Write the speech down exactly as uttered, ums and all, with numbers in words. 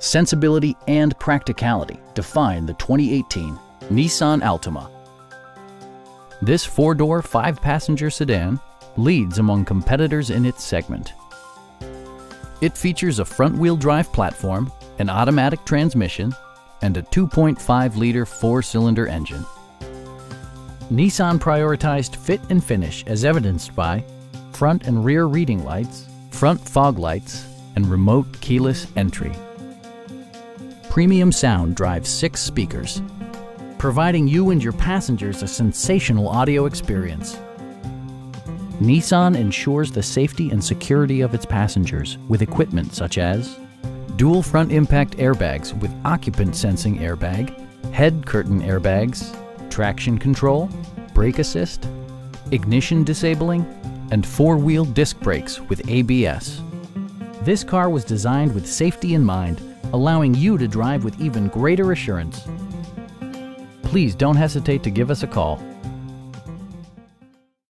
sensibility, and practicality define the twenty eighteen Nissan Altima. This four-door, five-passenger sedan leads among competitors in its segment. It features a front-wheel drive platform, an automatic transmission, and a two point five liter four-cylinder engine. Nissan prioritized fit and finish as evidenced by front and rear reading lights, front fog lights, and remote keyless entry. Premium sound drives six speakers, providing you and your passengers a sensational audio experience. Nissan ensures the safety and security of its passengers with equipment such as dual front impact airbags with occupant sensing airbag, head curtain airbags, traction control, brake assist, ignition disabling, and four-wheel disc brakes with A B S. This car was designed with safety in mind, allowing you to drive with even greater assurance. Please don't hesitate to give us a call.